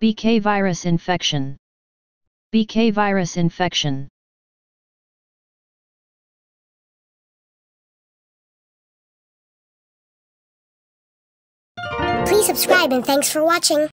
BK virus infection. BK virus infection. Please subscribe and thanks for watching.